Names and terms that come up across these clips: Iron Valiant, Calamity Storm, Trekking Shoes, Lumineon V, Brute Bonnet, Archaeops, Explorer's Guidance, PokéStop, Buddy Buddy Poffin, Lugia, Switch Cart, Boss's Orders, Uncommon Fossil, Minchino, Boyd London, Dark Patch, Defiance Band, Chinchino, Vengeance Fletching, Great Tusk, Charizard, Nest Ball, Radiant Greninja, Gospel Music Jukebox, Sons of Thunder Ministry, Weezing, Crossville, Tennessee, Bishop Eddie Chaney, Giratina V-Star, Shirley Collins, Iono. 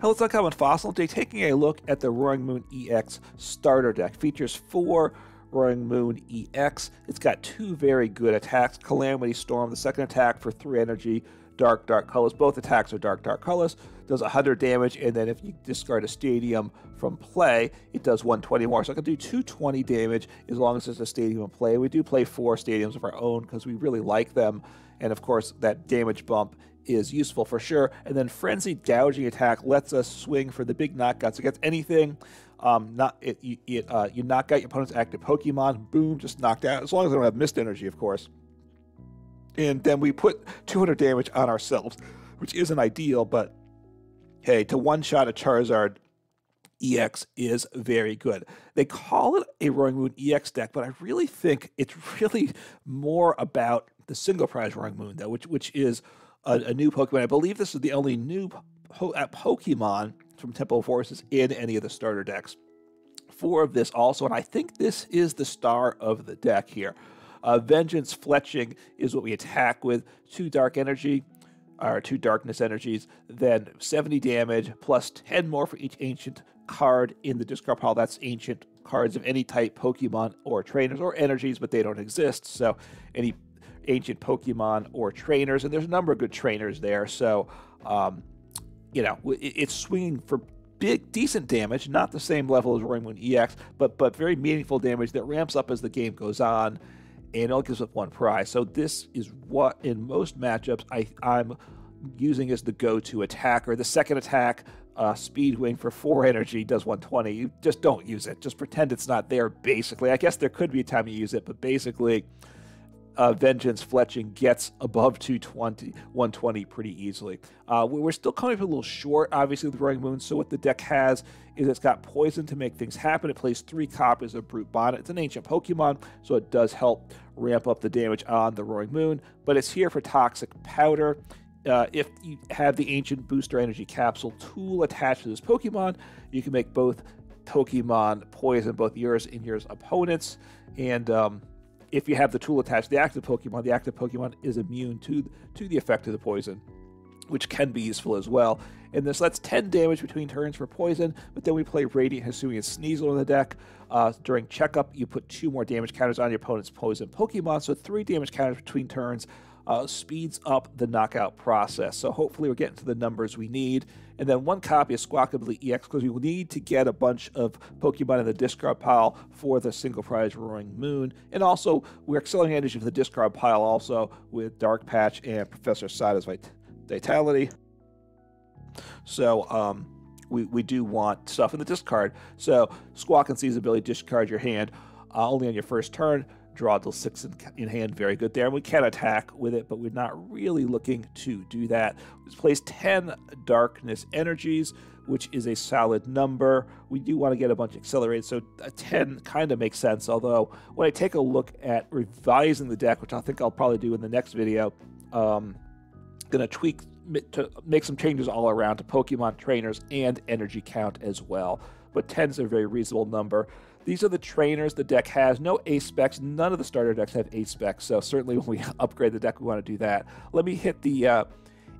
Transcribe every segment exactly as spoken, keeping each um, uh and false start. Hello, it's Uncommon Fossil. Today, taking a look at the Roaring Moon E X starter deck. Features four Roaring Moon E X. It's got two very good attacks. Calamity Storm, the second attack for three energy, dark, dark colors. Both attacks are dark, dark colors. Does one hundred damage, and then if you discard a stadium from play, it does one hundred twenty more. So I can do two hundred twenty damage as long as it's a stadium in play. We do play four stadiums of our own because we really like them. And of course, that damage bump is useful for sure. And then Frenzy Gouging Attack lets us swing for the big knockouts against anything. Um, not it, it, uh, you knock out your opponent's active Pokemon. Boom, just knocked out. As long as they don't have Mist Energy, of course. And then we put two hundred damage on ourselves, which isn't ideal, but hey, to one-shot a Charizard E X is very good. They call it a Roaring Moon E X deck, but I really think it's really more about the single prize Roaring Moon, though, which, which is a, a new Pokemon. I believe this is the only new po uh, Pokemon from Temporal Forces in any of the starter decks. Four of this also, and I think this is the star of the deck here. Uh, Vengeance Fletching is what we attack with. Two dark energy, or two darkness energies, then seventy damage, plus ten more for each ancient card in the discard pile. That's ancient cards of any type, Pokemon or trainers or energies, but they don't exist. So any ancient Pokemon or trainers, and there's a number of good trainers there. So, um, you know, it's swinging for big, decent damage, not the same level as Roaring Moon E X, but, but very meaningful damage that ramps up as the game goes on. And it only gives up one prize. So this is what, in most matchups, I, I'm using as the go-to attacker. The second attack, uh, Speed Wing for four energy, does one hundred twenty. You just don't use it. Just pretend it's not there, basically. I guess there could be a time you use it, but basically, uh, Vengeance Fletching gets above two twenty, one twenty pretty easily. Uh, we're still coming up a little short, obviously, with Roaring Moon. So what the deck has is it's got Poison to make things happen. It plays three copies of Brute Bonnet. It's an ancient Pokemon, so it does help ramp up the damage on the Roaring Moon, but it's here for Toxic Powder. Uh, if you have the Ancient Booster Energy Capsule tool attached to this Pokemon, you can make both Pokemon poison, both yours and yours opponents. And um, if you have the tool attached to the active Pokemon, the active Pokemon is immune to, to the effect of the poison, which can be useful as well. And this lets ten damage between turns for poison, but then we play Radiant Hisuian Sneasler in the deck. Uh, during checkup, you put two more damage counters on your opponent's poison Pokemon, so three damage counters between turns uh, speeds up the knockout process. So hopefully we're getting to the numbers we need. And then one copy of Squawkabilly ex, because we will need to get a bunch of Pokemon in the discard pile for the single prize Roaring Moon. And also, we're accelerating energy for the discard pile also with Dark Patch and Professor Sada's Vitality. So um, we, we do want stuff in the discard. So Squawk and C's ability, discard your hand uh, only on your first turn, draw till six in, in hand, very good there. And we can attack with it, but we're not really looking to do that. This plays ten Darkness Energies, which is a solid number. We do want to get a bunch accelerated, so a ten kind of makes sense. Although when I take a look at revising the deck, which I think I'll probably do in the next video, um, going to tweak to make some changes all around to Pokemon trainers and energy count as well. But ten's a very reasonable number. These are the trainers the deck has. No ace specs. None of the starter decks have ace specs. So certainly when we upgrade the deck, we want to do that. Let me hit the uh,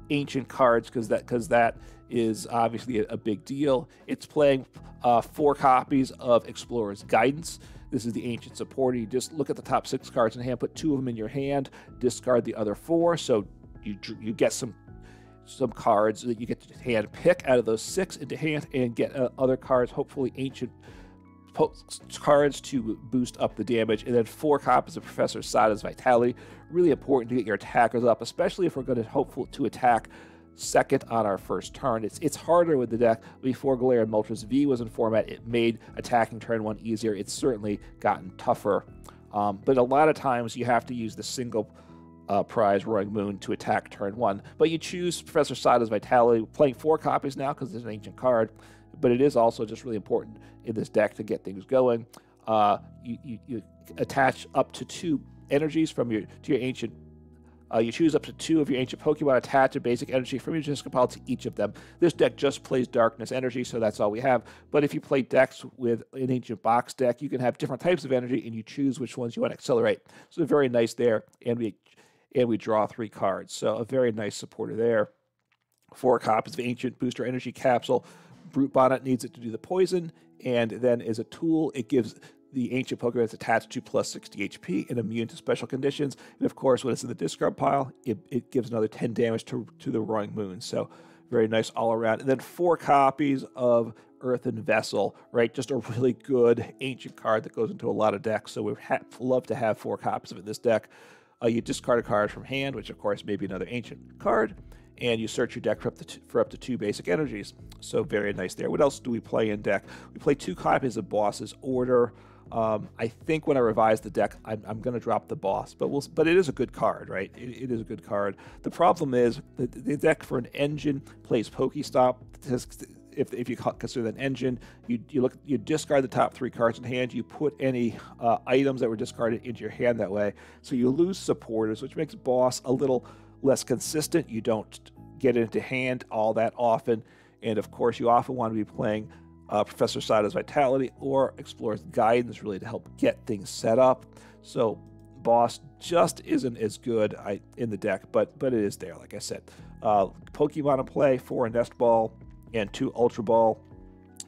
ancient cards because that because that is obviously a, a big deal. It's playing uh, four copies of Explorer's Guidance. This is the ancient supporter. You just look at the top six cards in hand, put two of them in your hand, discard the other four. So you you get some. some cards that you get to hand pick out of those six into hand and get uh, other cards, hopefully ancient cards to boost up the damage. And then four copies of Professor Sada's Vitality, really important to get your attackers up, especially if we're going to hopeful to attack second on our first turn. It's it's harder with the deck. Before Galarian Moltres V was in format, it made attacking turn one easier. It's certainly gotten tougher. Um, but a lot of times you have to use the single Uh, prize Roaring Moon to attack turn one. But you choose Professor Sada's Vitality, playing four copies now because it's an ancient card, but it is also just really important in this deck to get things going. Uh, you, you, you attach up to two energies from your to your ancient. Uh, you choose up to two of your ancient Pokemon, attach a basic energy from your discard pile to each of them. This deck just plays Darkness Energy, so that's all we have. But if you play decks with an ancient box deck, you can have different types of energy, and you choose which ones you want to accelerate. So very nice there, and we. and we draw three cards. So a very nice supporter there. four copies of Ancient Booster Energy Capsule. Brute Bonnet needs it to do the poison, and then as a tool, it gives the Ancient Pokemon that's attached to plus sixty H P and immune to special conditions. And of course, when it's in the discard pile, it, it gives another ten damage to, to the Roaring Moon. So very nice all around. And then four copies of Earthen Vessel, right? Just a really good ancient card that goes into a lot of decks. So we'd love to have four copies of it in this deck. Uh, you discard a card from hand, which of course may be another ancient card, and you search your deck for up, to two, for up to two basic energies. So very nice there. What else do we play in deck? We play two copies of Boss's Order. Um, I think when I revise the deck, I'm, I'm going to drop the boss, but we'll, but it is a good card, right? It, it is a good card. The problem is the, the deck for an engine plays PokéStop. If, if you consider that an engine, you, you look, you discard the top three cards in hand. You put any uh, items that were discarded into your hand that way. So you lose supporters, which makes boss a little less consistent. You don't get it into hand all that often. And of course, you often want to be playing Uh, Professor Sada's Vitality or Explorer's Guidance, really, to help get things set up. So boss just isn't as good I, in the deck, but but it is there, like I said. Uh, Pokemon to play, four Nest Ball and two Ultra Ball.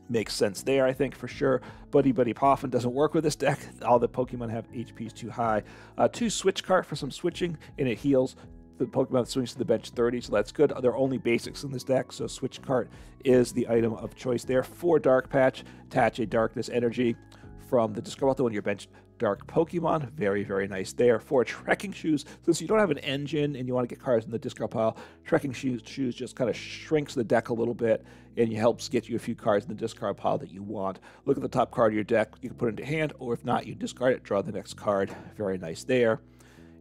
Makes sense there, I think, for sure. Buddy Buddy Poffin doesn't work with this deck. All the Pokemon have H Ps too high. Uh, two Switch Cart for some switching, and it heals the Pokemon that swings to the bench thirty, so that's good. There are only basics in this deck, so Switch Cart is the item of choice there. For Dark Patch, attach a Darkness Energy from the discard to one of your bench Dark Pokemon. Very, very nice there. For Trekking Shoes, since you don't have an engine and you want to get cards in the discard pile, Trekking Shoes, shoes just kind of shrinks the deck a little bit and helps get you a few cards in the discard pile that you want. Look at the top card of your deck. You can put it into hand, or if not, you discard it, draw the next card. Very nice there.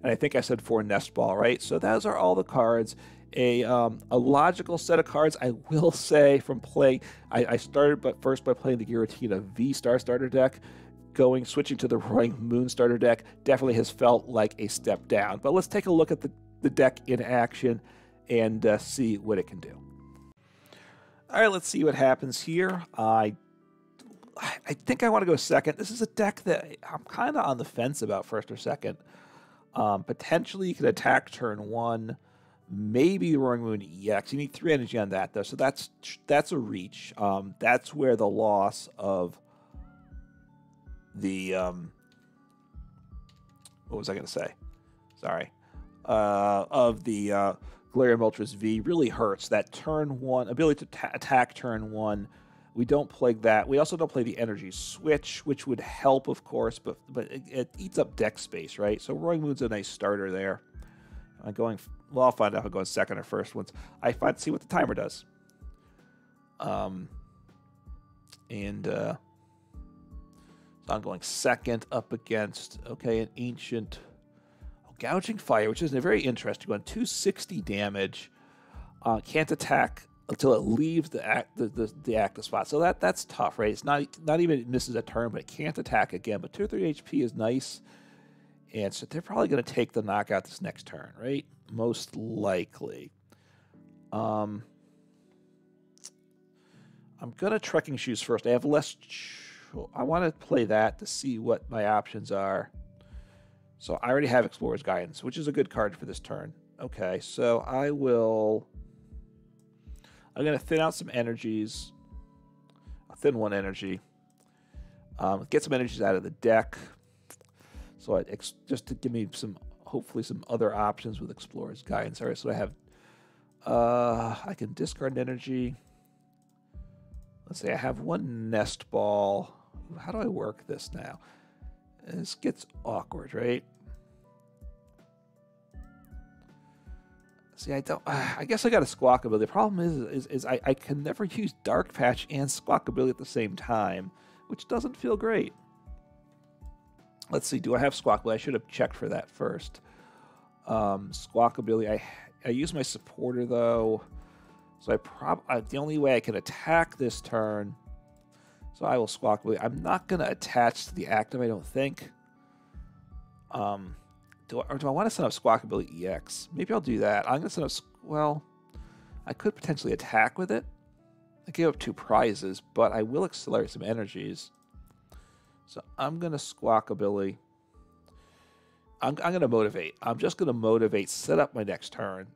And I think I said four Nest Ball, right? So those are all the cards. A, um, a logical set of cards, I will say, from play. I, I started but first by playing the Giratina V-Star starter deck. Going, switching to the Roaring Moon starter deck definitely has felt like a step down. But let's take a look at the, the deck in action and uh, see what it can do. All right, let's see what happens here. I, I think I want to go second. This is a deck that I'm kind of on the fence about first or second. Um, potentially, you could attack turn one, maybe Roaring Moon E X. You need three energy on that, though, so that's that's a reach. Um, that's where the loss of the um, what was I going to say? Sorry, uh, of the uh, Galarian Moltres V really hurts. That turn one ability to attack turn one. We don't play that. We also don't play the energy switch, which would help, of course, but but it, it eats up deck space, right? So Roaring Moon's a nice starter there. I'm going. Well, I'll find out if I'm going second or first once I find see what the timer does. Um, and uh, so I'm going second up against okay an ancient oh, gouging fire, which is a very interesting one. two sixty damage. Uh, can't attack until it leaves the act, the, the, the active spot. So that that's tough, right? It's not not even it misses a turn, but it can't attack again. But two or three H P is nice. And so they're probably going to take the knockout this next turn, right? Most likely. Um, I'm going to Trekking Shoes first. I have less... I want to play that to see what my options are. So I already have Explorer's Guidance, which is a good card for this turn. Okay, so I will... I'm going to thin out some energies. I'll thin one energy. Um, get some energies out of the deck. So I ex just to give me some, hopefully some other options with Explorer's Guidance. All right, so I have, uh, I can discard an energy. Let's say I have one Nest Ball. How do I work this now? This gets awkward, right? See, I don't. I guess I got a Squawkabilly. The problem is, is, is I, I can never use Dark Patch and Squawkabilly at the same time, which doesn't feel great. Let's see. Do I have Squawkabilly? I should have checked for that first. Um, Squawkabilly. I I use my supporter though, so I prob. I, the only way I can attack this turn, so I will Squawkabilly. I'm not gonna attach to the active. I don't think. Um. Do I, or do I want to send up Squawkabilly E X? Maybe I'll do that. I'm going to send up... Well, I could potentially attack with it. I gave up two prizes, but I will accelerate some energies. So I'm going to Squawkabilly. I'm, I'm going to motivate. I'm just going to motivate, set up my next turn,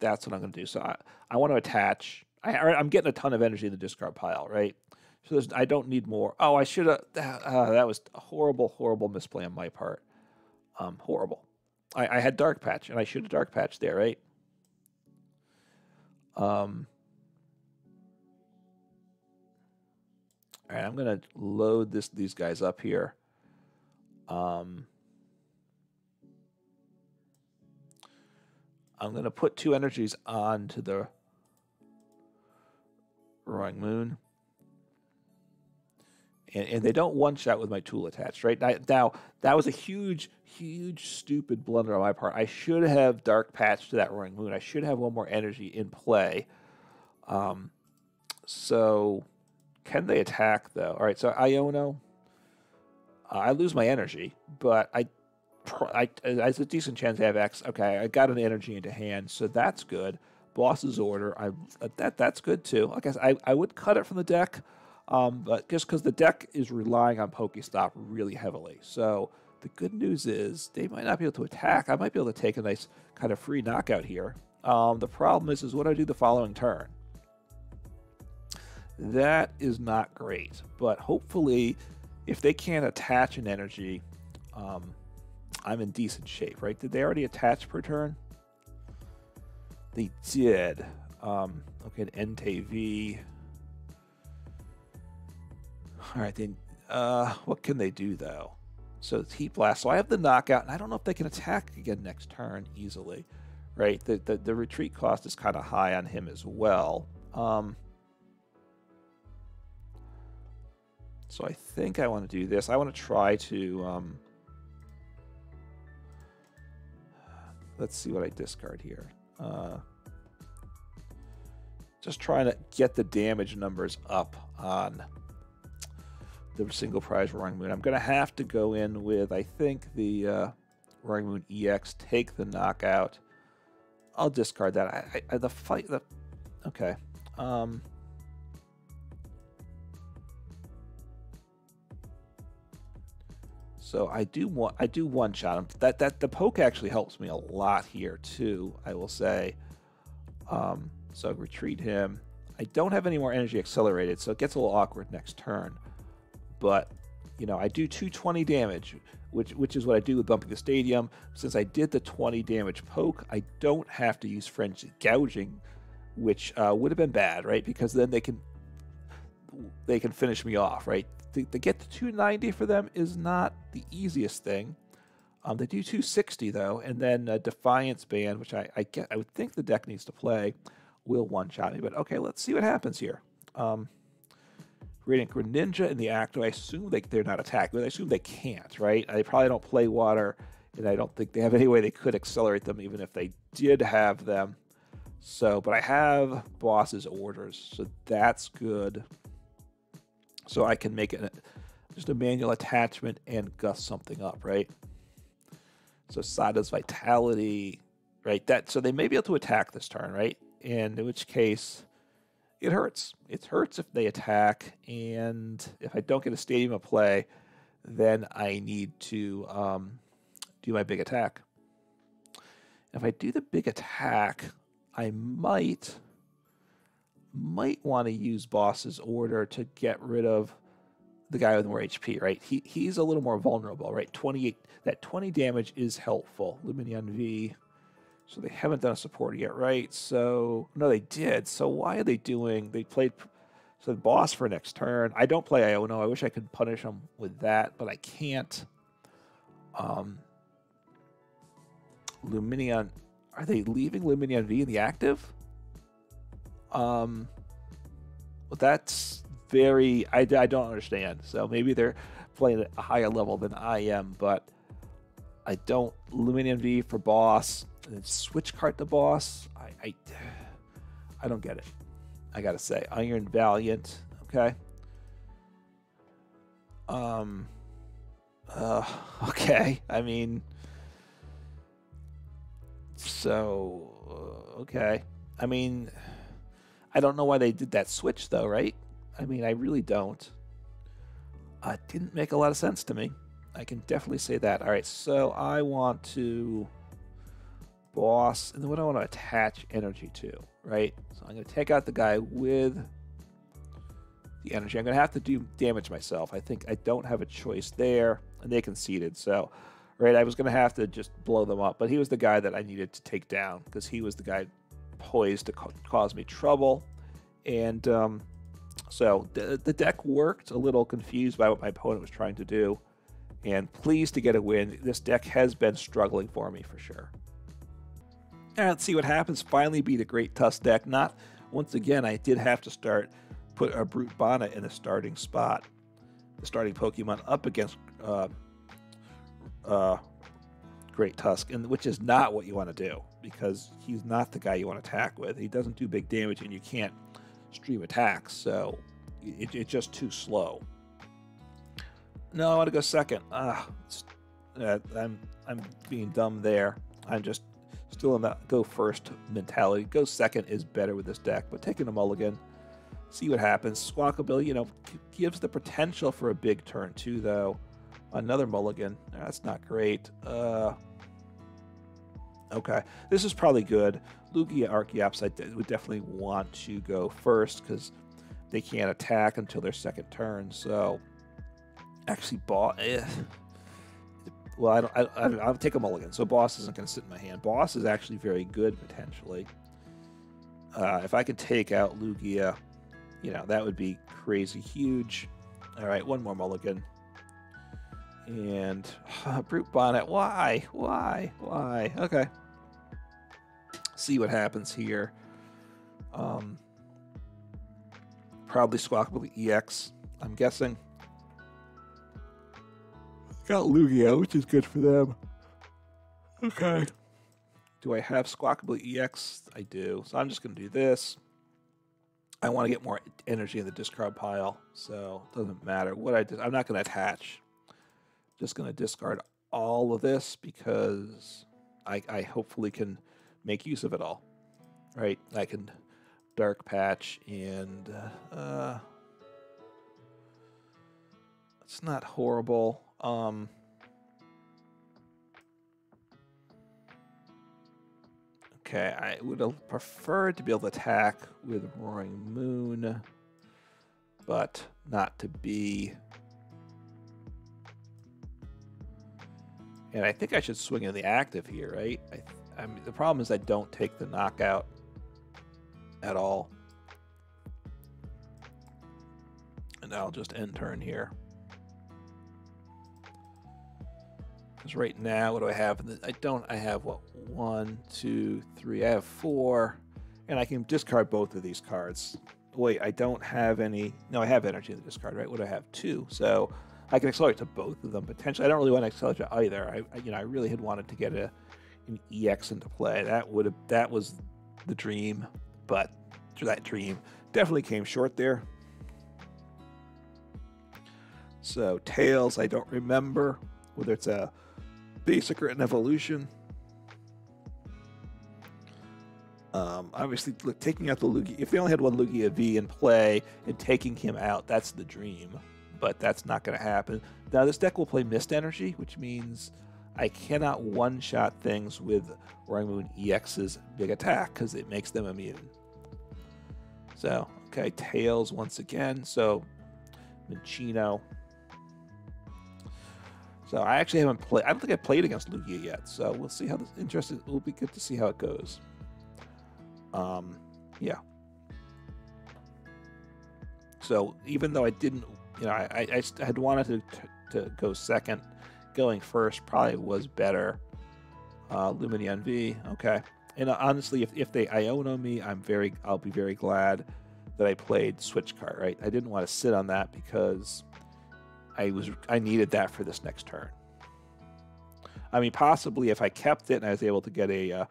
that's what I'm going to do. So I, I want to attach. I, I'm getting a ton of energy in the discard pile, right? So there's, I don't need more. Oh, I should have. Uh, that was a horrible, horrible misplay on my part. Um, horrible. I, I had Dark Patch, and I should have Dark Patch there, right? Um. All right, I'm going to load this these guys up here. Um, I'm going to put two energies onto the Roaring Moon. And, and they don't one-shot with my tool attached, right? I, now, that was a huge, huge, stupid blunder on my part. I should have Dark Patch to that Roaring Moon. I should have one more energy in play. Um, so, can they attack, though? All right, so Iono. Uh, I lose my energy, but I, I, there's a decent chance I have X. Okay, I got an energy into hand, so that's good. Boss's Order, I that that's good too. I guess I, I would cut it from the deck, um, but just because the deck is relying on PokéStop really heavily. So the good news is they might not be able to attack. I might be able to take a nice kind of free knockout here. Um, the problem is, is what do I do the following turn? That is not great, but hopefully, if they can't attach an energy, um, I'm in decent shape, right? Did they already attach per turn? They did. Um, okay, an N T V. All right, then uh, what can they do, though? So it's Heat Blast. So I have the knockout, and I don't know if they can attack again next turn easily, right? The, the, the retreat cost is kind of high on him as well. Um... So I think I want to do this. I want to try to, um, let's see what I discard here. Uh, just trying to get the damage numbers up on the single prize Roaring Moon. I'm going to have to go in with, I think, the uh, Roaring Moon E X, take the knockout. I'll discard that. I, I, the fight, the, okay. Um, So I do want I do one shot him. That that the poke actually helps me a lot here too, I will say. Um, so I retreat him. I don't have any more energy accelerated, so it gets a little awkward next turn. But you know, I do two twenty damage, which which is what I do with Bumping the Stadium. Since I did the twenty damage poke, I don't have to use Frenzy Gouging, which uh, would have been bad, right? Because then they can they can finish me off, right? To, to get to two ninety for them is not the easiest thing. Um, they do two sixty, though, and then uh, Defiance Band, which I, I get, I would think the deck needs to play, will one-shot me. But, okay, let's see what happens here. Um, Radiant Greninja in the active. I assume they, they're not attacking. I assume they can't, right? They probably don't play water, and I don't think they have any way they could accelerate them, even if they did have them. So, but I have Boss's Orders, so that's good. So I can make it just a manual attachment and guff something up, right? So Sada's Vitality, right? That so they may be able to attack this turn, right? And in which case, it hurts. It hurts if they attack, and if I don't get a stadium of play, then I need to um, do my big attack. If I do the big attack, I might. might want to use Boss's Order to get rid of the guy with more H P, right? He he's a little more vulnerable, right? twenty-eight, that twenty damage is helpful. Lumineon V. So they haven't done a support yet, right? So no, they did. So why are they doing? They played so the boss for next turn. I don't play Iono. I wish I could punish him with that, but I can't. Um, Lumineon, are they leaving Lumineon V in the active? Um, well, that's very, I, I don't understand. So maybe they're playing at a higher level than I am, but I don't. Lumineon V for boss, and then Switch Cart the boss. I, I, I don't get it. I gotta say, Iron Valiant. Okay. Um, uh, okay. I mean, so, uh, okay. I mean, I don't know why they did that switch, though, right? I mean, I really don't. Uh, it didn't make a lot of sense to me. I can definitely say that. All right, so I want to boss, and the one I want to attach energy to, right? So I'm going to take out the guy with the energy. I'm going to have to do damage myself. I think I don't have a choice there, and they conceded. So, right, I was going to have to just blow them up, but he was the guy that I needed to take down because he was the guy poised to ca cause me trouble. And um, so the, the deck worked, a little confused by what my opponent was trying to do, and pleased to get a win. This deck has been struggling for me for sure. All right, let's see what happens. Finally beat a Great Tusk deck. Not, once again, I did have to start, put a Brute Bonnet in a starting spot. The starting Pokemon up against uh, uh, Great Tusk, and which is not what you want to do, because he's not the guy you want to attack with. He doesn't do big damage, and you can't stream attacks, so it, it's just too slow. No, I want to go second. Ah, uh, I'm I'm being dumb there. I'm just still in that go first mentality. Go second is better with this deck, but taking a mulligan, see what happens. Squawkabilly, you know, gives the potential for a big turn too, though. Another mulligan. That's not great. Uh, okay, this is probably good. Lugia, Archaeops, I de would definitely want to go first because they can't attack until their second turn, so. Actually, boss. Eh. Well, I don't, I, I don't. I'll take a mulligan. So boss isn't going to sit in my hand. Boss is actually very good potentially. Uh, if I could take out Lugia, you know, that would be crazy huge. All right, one more mulligan. And uh, Brute Bonnet. Why? Why? Why? Okay. See what happens here. Um. Probably Squawkabilly E X. I'm guessing. Got Lugia, which is good for them. Okay. Do I have Squawkabilly E X? I do. So I'm just going to do this. I want to get more energy in the discard pile, so it doesn't matter what I do. I'm not going to attach. Just going to discard all of this because I, I hopefully can make use of it all. Right? I can Dark Patch and... Uh, it's not horrible. Um, okay, I would have preferred to be able to attack with Roaring Moon, but not to be. And I think I should swing in the active here, right? I, I mean, the problem is I don't take the knockout at all. And I'll just end turn here. Because right now, what do I have? I don't, I have what? One, two, three. I have four. And I can discard both of these cards. Wait, I don't have any. No, I have energy in the discard, right? What do I have? Two. So I can accelerate to both of them potentially. I don't really want to accelerate to either. I, you know, I really had wanted to get a, an E X into play. That would have, that was the dream. But that dream definitely came short there. So Tails, I don't remember whether it's a basic or an evolution. Um, obviously, look, taking out the Lugia, if they only had one Lugia V in play and taking him out, that's the dream, but that's not going to happen. Now, this deck will play Mist Energy, which means I cannot one-shot things with Roaring Moon E X's big attack because it makes them immune. So, okay, Tails once again. So, Minchino. So I actually haven't played. I don't think I played against Lugia yet. So we'll see how this interesting. It'll be good to see how it goes. Um, yeah. So even though I didn't, you know, I, I, I had wanted to to go second. Going first probably was better. Uh, Lumineon V. Okay. And honestly, if if they Iono me, I'm very. I'll be very glad that I played Switch Cart. Right. I didn't want to sit on that because. I was I needed that for this next turn. I mean, possibly if I kept it and I was able to get a uh,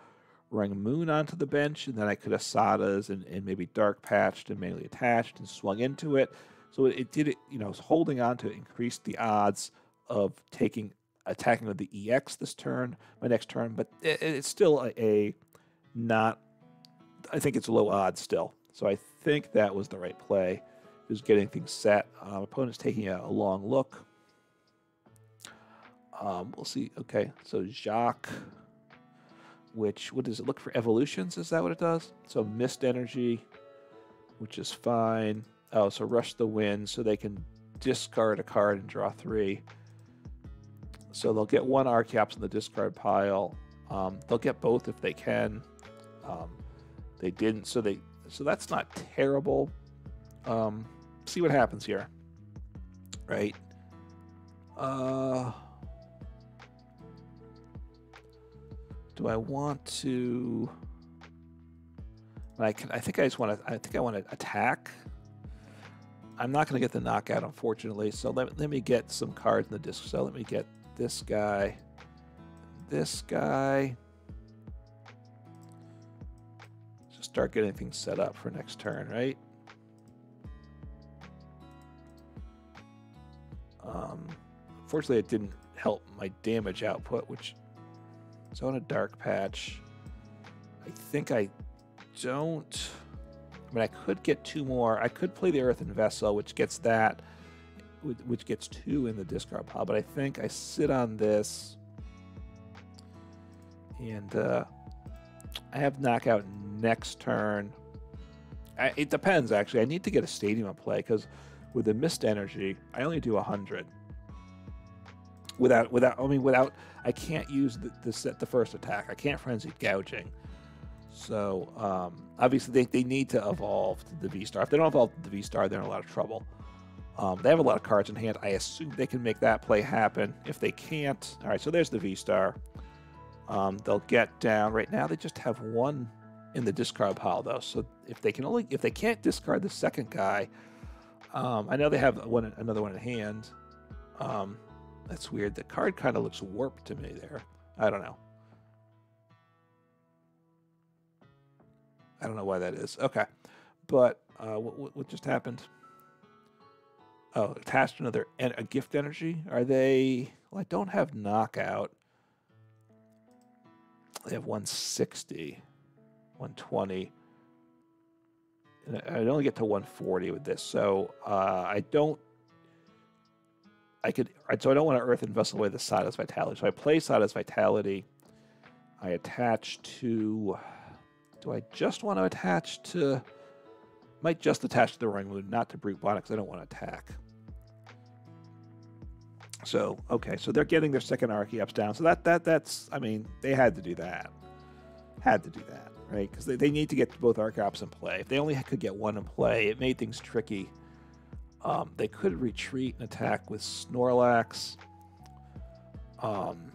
Roaring Moon onto the bench, and then I could have Sada's and, and maybe Dark Patched and mainly attached and swung into it. So it, it did it, you know, holding on to it increased the odds of taking attacking with the E X this turn, my next turn. But it, it's still a, a not. I think it's low odds still. So I think that was the right play. Is getting things set. Um, opponent's taking a, a long look. Um, we'll see. Okay, so Jacques. which, what does it look for evolutions? Is that what it does? So Mist Energy, which is fine. Oh, so Rush the Wind, so they can discard a card and draw three. So they'll get one Archaeops in the discard pile. Um, they'll get both if they can. Um, they didn't, so they so that's not terrible. Um, see what happens here, right? Uh, do I want to? I can, I think I just want to. I think I want to attack. I'm not going to get the knockout, unfortunately. So let let me get some cards in the disc. So let me get this guy, this guy. Just start getting things set up for next turn, right? Um, unfortunately, it didn't help my damage output, which is on a Dark Patch. I think I don't... I mean, I could get two more. I could play the Earthen Vessel, which gets that, which gets two in the discard pile, but I think I sit on this, and uh, I have knockout next turn. I, it depends, actually. I need to get a stadium to play, because with the Mist Energy, I only do one hundred. Without, without, I mean, without, I can't use the, the set the first attack. I can't Frenzy Gouging. So, um, obviously, they, they need to evolve to the V-Star. If they don't evolve to the V-Star, they're in a lot of trouble. Um, they have a lot of cards in hand. I assume they can make that play happen. If they can't, all right, so there's the V-Star. Um, they'll get down. Right now, they just have one in the discard pile, though. So, if they can only, if they can't discard the second guy, um, I know they have one another one in hand. Um, that's weird. The card kind of looks warped to me there. I don't know. I don't know why that is. Okay. But uh, what, what just happened? Oh, attached to another en a gift energy? Are they... Well, I don't have knockout. They have one sixty. one twenty. And I'd only get to one forty with this. So uh, I don't... I could... So I don't want to Earth and Vessel away the Sada's Vitality. So I play Sada's Vitality. I attach to... Do I just want to attach to... Might just attach to the Roaring Moon, not to Brute Bonnet, because I don't want to attack. So, okay, so they're getting their second Archaeops down. So that that that's, I mean, they had to do that. Had to do that, right? Because they, they need to get both Archaeops in play. If they only could get one in play, it made things tricky. Um, they could retreat and attack with Snorlax. Um,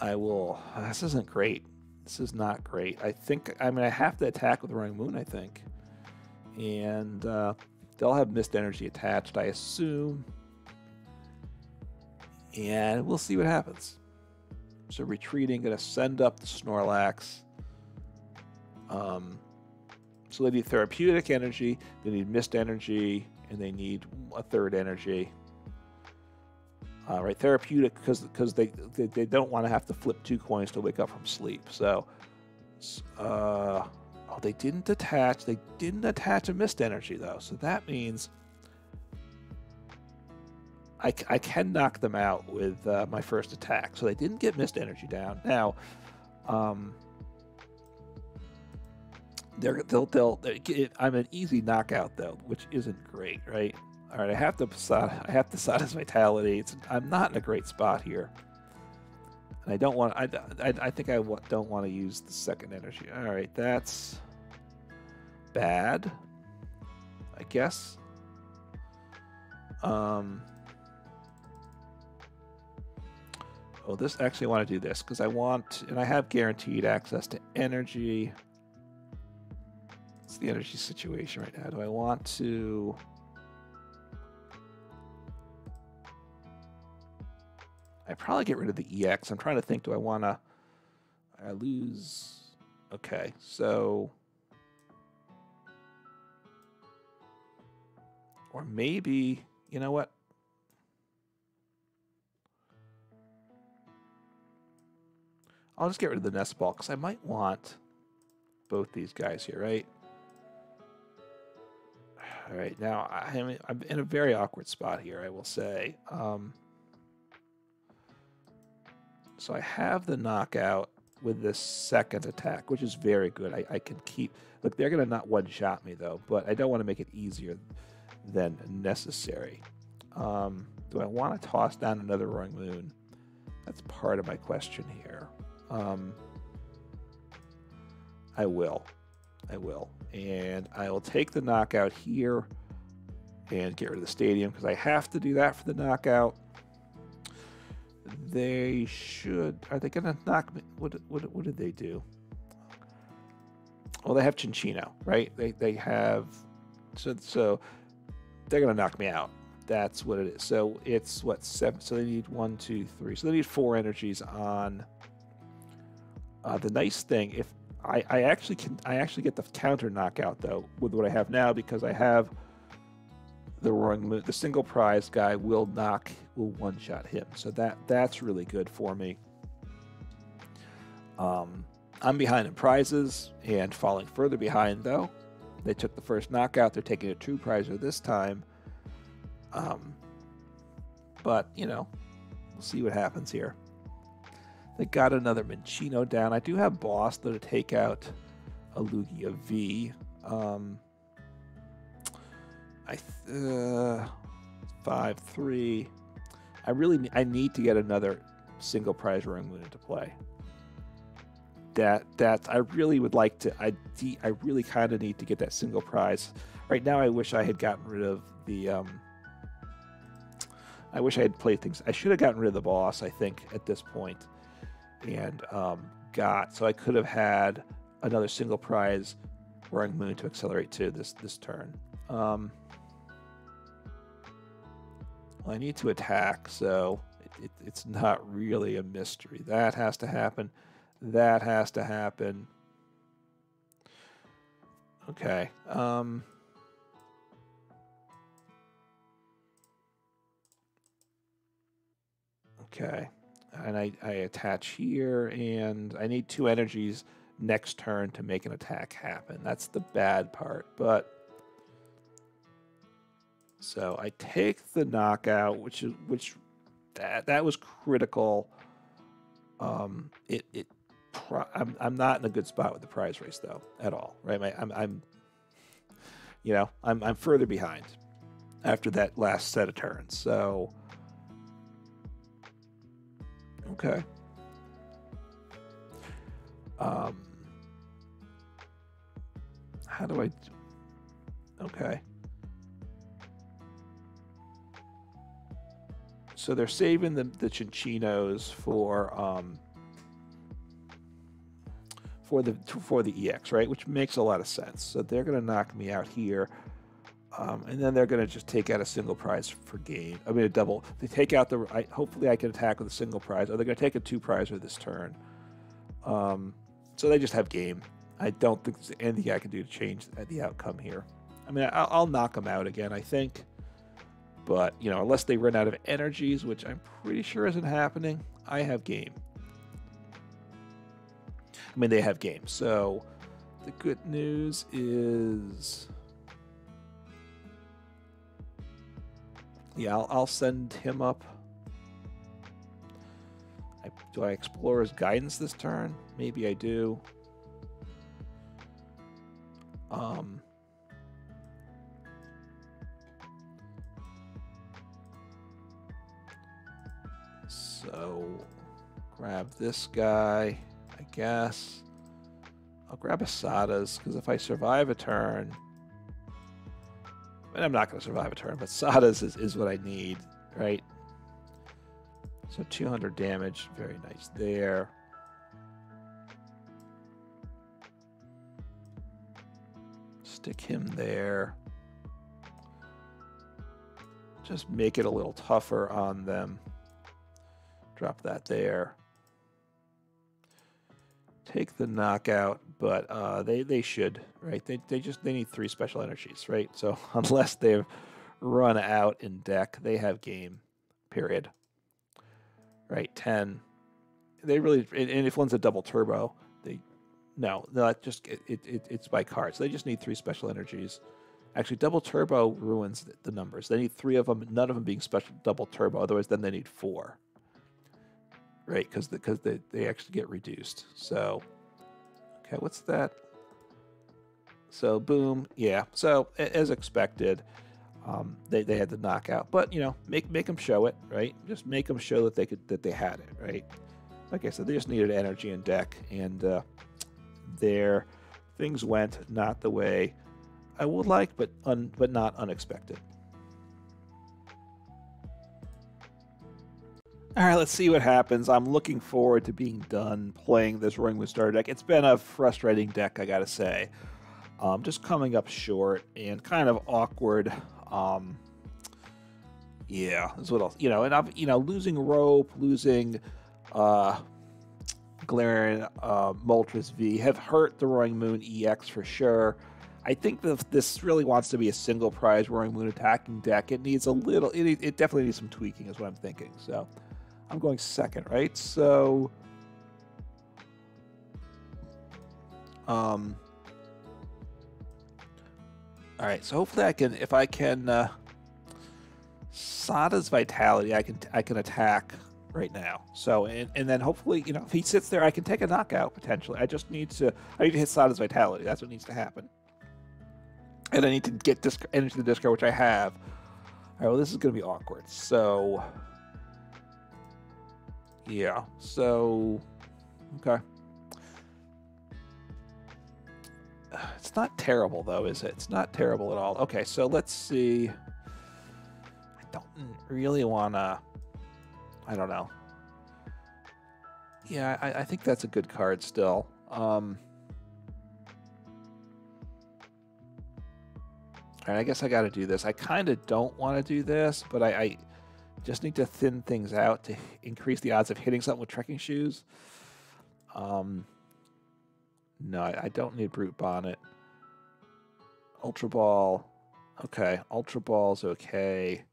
I will... This isn't great. This is not great. I think, I mean, I have to attack with Roaring Moon, I think. And uh, they'll have Mist Energy attached, I assume. And we'll see what happens. So retreating, going to send up the Snorlax. Um, so they need Therapeutic Energy, they need Mist Energy, and they need a third energy. Uh, right, therapeutic because because they, they they don't want to have to flip two coins to wake up from sleep. So, uh, oh, they didn't attach. They didn't attach a Mist Energy though. So that means I, I can knock them out with uh, my first attack. So they didn't get Mist Energy down. Now, um, they're they'll they'll. It, I'm an easy knockout though, which isn't great, right? All right, I have to I have to Sada's Vitality. It's, I'm not in a great spot here, and I don't want. I I, I think I w don't want to use the second energy. All right, that's bad, I guess. Um. Oh, this actually I want to do this because I want, and I have guaranteed access to energy. It's the energy situation right now. Do I want to? I probably get rid of the E X. I'm trying to think, do I want to I lose? Okay, so. Or maybe, you know what? I'll just get rid of the Nest Ball because I might want both these guys here, right? All right, now I am, I'm in a very awkward spot here, I will say. Um, So I have the knockout with this second attack, which is very good. I, I can keep... Look, they're going to not one-shot me, though, but I don't want to make it easier than necessary. Um, do I want to toss down another Roaring Moon? That's part of my question here. Um, I will. I will. And I will take the knockout here and get rid of the stadium, because I have to do that for the knockout. They should... Are they going to knock me? What, what, what did they do? Well, they have Chinchino, right? They, they have... So, so they're going to knock me out. That's what it is. So it's, what, seven? So they need one, two, three. So they need four energies on... Uh, the nice thing, if I, I actually can... I actually get the counter knockout, though, with what I have now, because I have... The Roaring Moon, the single prize guy will knock, will one-shot him. So that that's really good for me. Um, I'm behind in prizes and falling further behind, though. They took the first knockout. They're taking a two prizer this time. Um, but, you know, we'll see what happens here. They got another Minchino down. I do have Boss, though, to take out a Lugia V. Um... I uh, five three. I really I need to get another single prize Roaring Moon into play. That that I really would like to. I de, I really kind of need to get that single prize right now. I wish I had gotten rid of the. Um, I wish I had played things. I should have gotten rid of the Boss, I think, at this point, and um, got so I could have had another single prize Roaring Moon to accelerate to this this turn. Um, well, I need to attack, so it, it, it's not really a mystery. That has to happen. That has to happen. Okay. Um, okay. And I, I attach here, and I need two energies next turn to make an attack happen. That's the bad part, but... So I take the knockout, which is which that that was critical. Um, it it pro I'm I'm not in a good spot with the prize race though at all, right? My, I'm I'm you know I'm I'm further behind after that last set of turns. So okay. Um, how do I? Do? Okay. So they're saving the, the Chinchinos for um, for the for the E X, right? Which makes a lot of sense. So they're going to knock me out here, um, and then they're going to just take out a single prize for game. I mean, a double. They take out the. I, hopefully, I can attack with a single prize. Or they're going to take a two prizer this turn. Um, so they just have game. I don't think there's anything I can do to change the outcome here. I mean, I'll, I'll knock them out again, I think. But, you know, unless they run out of energies, which I'm pretty sure isn't happening, I have game. I mean, they have game. So the good news is... Yeah, I'll, I'll send him up. I, do I Explorer's Guidance this turn? Maybe I do. Um... So grab this guy, I guess. I'll grab a Sada's, because if I survive a turn, and I'm not going to survive a turn, but Sada's is, is what I need, right? So two hundred damage, very nice there. Stick him there. Just make it a little tougher on them. Drop that there. Take the knockout, but uh, they they should, right? They they just they need three special energies, right? So unless they've run out in deck, they have game. Period. Right, ten. They really, and, and if one's a double turbo, they no, not just it, it it's by cards. They just need three special energies. Actually, double turbo ruins the numbers. They need three of them, none of them being special double turbo. Otherwise, then they need four. right? Because because the, they they actually get reduced. So okay, what's that? So boom, yeah. So as expected, um, they they had the knockout, but you know, make make them show it, right? Just make them show that they could that they had it, right? Like I said, they just needed energy and deck, and uh, their things went not the way I would like, but un but not unexpected. All right, let's see what happens. I'm looking forward to being done playing this Roaring Moon starter deck. It's been a frustrating deck, I gotta say. Um, just coming up short and kind of awkward. Um, yeah, that's what else, you know. And I've you know losing Rope, losing uh, Galarian uh, Moltres V have hurt the Roaring Moon E X for sure. I think that if this really wants to be a single prize Roaring Moon attacking deck, it needs a little. It it definitely needs some tweaking, is what I'm thinking. So. I'm going second, right? So, um, all right. So hopefully I can, if I can, uh, Sada's Vitality, I can, I can attack right now. So, and, and then hopefully, you know, if he sits there, I can take a knockout potentially. I just need to, I need to hit Sada's Vitality. That's what needs to happen. And I need to get disc energy to the discard, which I have. All right. Well, this is going to be awkward. So. Yeah, so, okay. It's not terrible, though, is it? It's not terrible at all. Okay, so let's see. I don't really want to, I don't know. Yeah, I, I think that's a good card still. Um, all right, I guess I got to do this. I kind of don't want to do this, but I... I just need to thin things out to increase the odds of hitting something with Trekking Shoes. Um, no, I, I don't need Brute Bonnet. Ultra Ball. Okay, Ultra Ball's okay.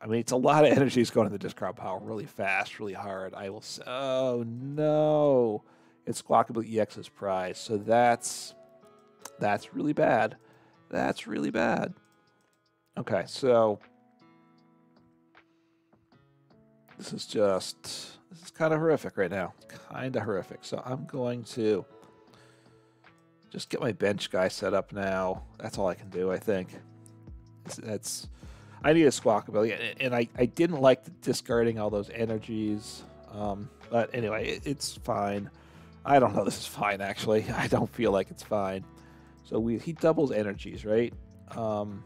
I mean, it's a lot of energies going to the discard pile really fast, really hard. I will say, oh, no. It's Squawkabilly E X's prize. So that's, that's really bad. That's really bad. Okay, so... This is just, this is kind of horrific right now. Kind of horrific. So I'm going to just get my bench guy set up now. That's all I can do, I think. That's, I need a Squawkabilly. And I, I didn't like the discarding all those energies. Um, but anyway, it, it's fine. I don't know this is fine, actually. I don't feel like it's fine. So we he doubles energies, right? Um...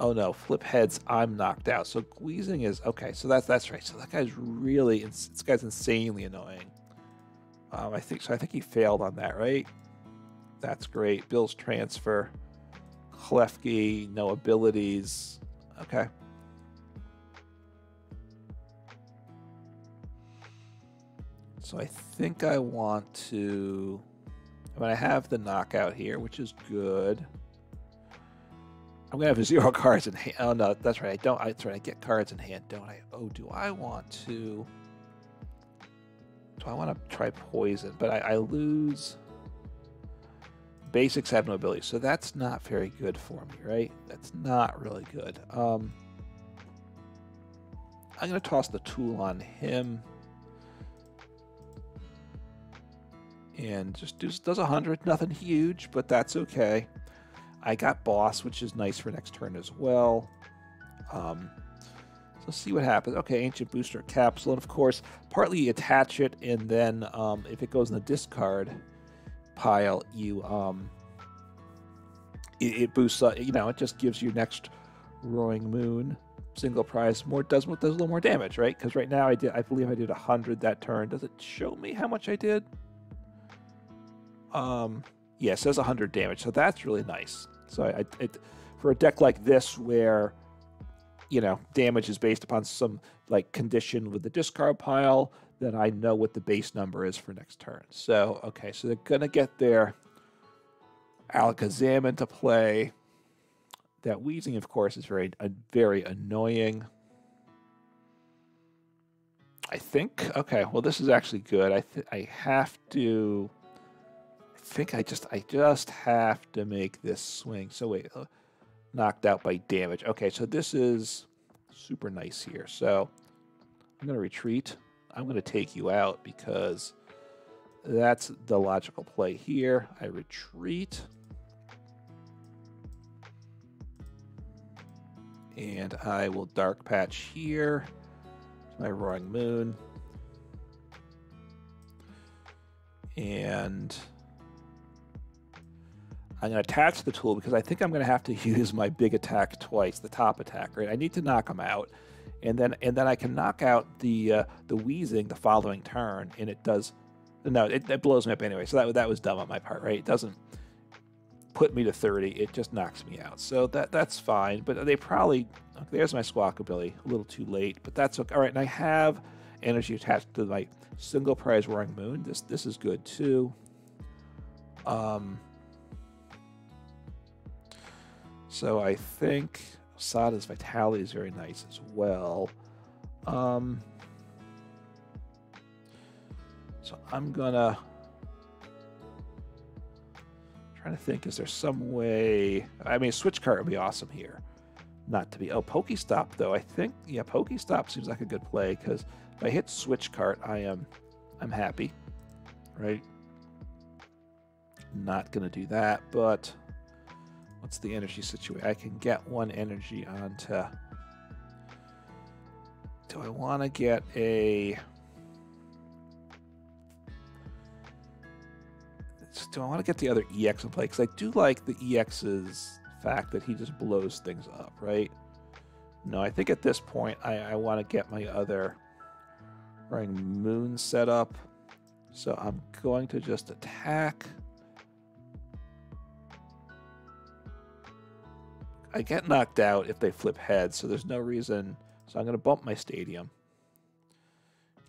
Oh no, flip heads, I'm knocked out. So Weezing is, okay, so that's that's right. So that guy's really, this guy's insanely annoying. Um, I think, so I think he failed on that, right? That's great. Bill's transfer. Klefki, no abilities. Okay. So I think I want to, I mean, I have the knockout here, which is good. I'm gonna have zero cards in hand. Oh no, that's right. I don't. I, that's right. I get cards in hand, don't I? Oh, do I want to? Do I want to try poison? But I, I lose. Basics have no ability, so that's not very good for me, right? That's not really good. Um, I'm gonna toss the tool on him and just do, does a hundred. Nothing huge, but that's okay. I got Boss, which is nice for next turn as well. Um, so let's see what happens. Okay, Ancient Booster Capsule. And of course, partly you attach it, and then um, if it goes in the discard pile, you um, it, it boosts, uh, you know, it just gives you next Roaring Moon single prize. More does, does a little more damage, right? Because right now, I did, I believe I did one hundred that turn. Does it show me how much I did? Um, yeah, it says one hundred damage, so that's really nice. So I, it, for a deck like this where, you know, damage is based upon some, like, condition with the discard pile, then I know what the base number is for next turn. So, okay, so they're going to get their Alakazam into play. That Weezing, of course, is very, uh, very annoying. I think, okay, well, this is actually good. I, th I have to... I think I just I just have to make this swing. So wait, uh, knocked out by damage. Okay, so this is super nice here. So I'm going to retreat. I'm going to take you out because that's the logical play here. I retreat. And I will Dark Patch here. My Roaring Moon. And I'm going to attach the tool because I think I'm going to have to use my big attack twice, the top attack, right? I need to knock him out. And then and then I can knock out the uh, the Weezing the following turn, and it does... No, it, it blows me up anyway. So that, that was dumb on my part, right? It doesn't put me to thirty. It just knocks me out. So that that's fine. But they probably... Okay, there's my Squawkabilly. A little too late, but that's okay. All right, and I have energy attached to my single prize Roaring Moon. This, this is good, too. Um... So I think Sada's Vitality is very nice as well. Um, so I'm gonna I'm trying to think. Is there some way? I mean, Switch Cart would be awesome here. Not to be. Oh, PokéStop though. I think yeah, PokéStop seems like a good play because if I hit Switch Cart, I am I'm happy, right? Not gonna do that, but. What's the energy situation? I can get one energy onto... Do I want to get a... Do I want to get the other E X in play? Because I do like the E X's fact that he just blows things up, right? No, I think at this point I, I want to get my other Roaring Moon set up. So I'm going to just attack... I get knocked out if they flip heads, so there's no reason. So I'm going to bump my stadium.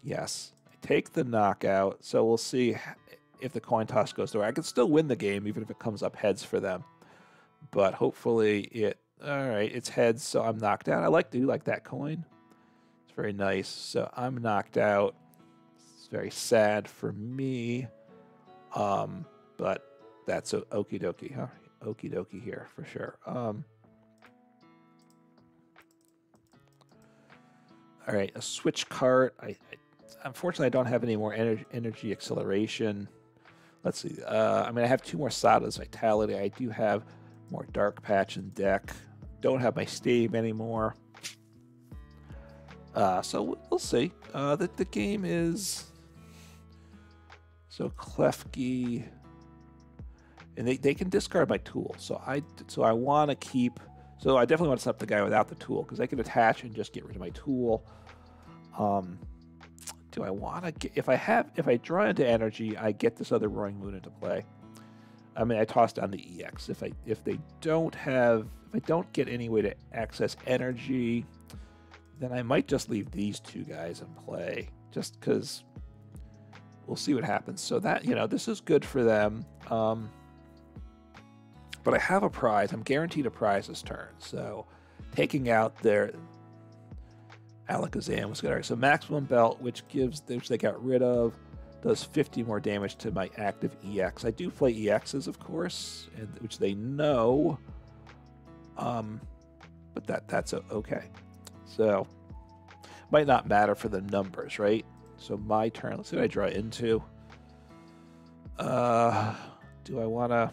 Yes. I take the knockout, so we'll see if the coin toss goes through. I can still win the game, even if it comes up heads for them. But hopefully it... All right, it's heads, so I'm knocked out. I like to do like that coin. It's very nice. So I'm knocked out. It's very sad for me. Um, but that's okie dokie, huh? Okie dokie here, for sure. Um... All right, a Switch Cart. I, I unfortunately I don't have any more energy, energy acceleration. Let's see. Uh, I mean, I have two more Sada's Vitality. I do have more Dark Patch and deck. Don't have my Stave anymore. Uh, so we'll see. Uh, that the game is so Klefki, and they they can discard my tool. So I so I want to keep. So I definitely want to set up the guy without the tool because I can attach and just get rid of my tool. Um, do I want to get... If I have, if I draw into energy, I get this other Roaring Moon into play. I mean, I toss down the E X. If I if they don't have... If I don't get any way to access energy, then I might just leave these two guys in play just because we'll see what happens. So that, you know, this is good for them. Um... But I have a prize. I'm guaranteed a prize this turn. So taking out their Alakazam was good. All right, so Maximum Belt, which gives which they got rid of, does fifty more damage to my active E X. I do play E Xs, of course, and, which they know. Um, but that that's okay. So might not matter for the numbers, right? So my turn. Let's see what I draw into. Uh, do I want to...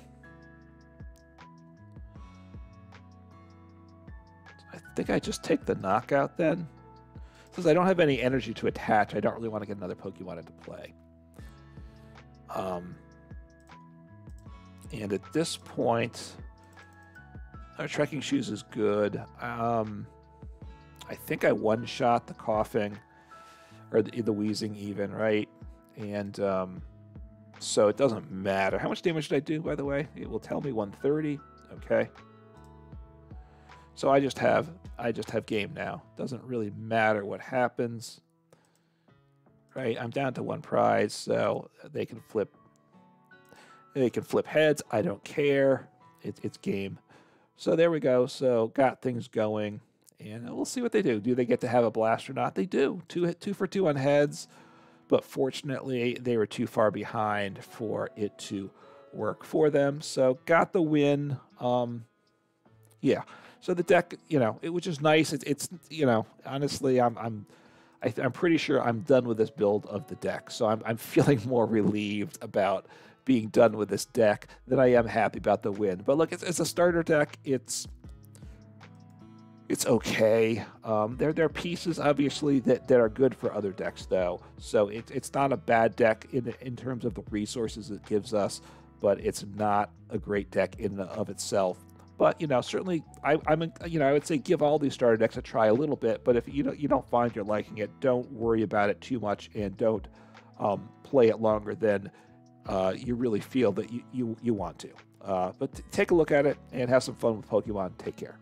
I think I just take the knockout then. Since I don't have any energy to attach, I don't really want to get another Pokemon into play. Um, and at this point, our Trekking Shoes is good. Um, I think I one-shot the Coughing, or the, the Weezing even, right? And um, so it doesn't matter. How much damage did I do, by the way? It will tell me one thirty. Okay. So I just have I just have game now. Doesn't really matter what happens, right? I'm down to one prize, so they can flip. They can flip heads. I don't care. It, it's game. So there we go. So got things going, and we'll see what they do. Do they get to have a blast or not? They do. Two two for two on heads, but fortunately they were too far behind for it to work for them. So got the win. Um, yeah. So the deck, you know, it was just nice. It, it's, you know, honestly, I'm, I'm, I th I'm pretty sure I'm done with this build of the deck. So I'm, I'm feeling more relieved about being done with this deck than I am happy about the win. But look, it's, it's a starter deck. It's it's okay. Um, there, there are pieces, obviously, that, that are good for other decks, though. So it, it's not a bad deck in, in terms of the resources it gives us, but it's not a great deck in and of itself. But, you know, certainly, I, I'm, you know, I would say give all these starter decks a try a little bit. But if you don't, you don't find you're liking it, don't worry about it too much, and don't um, play it longer than uh, you really feel that you, you, you want to. Uh, but take a look at it and have some fun with Pokemon. Take care.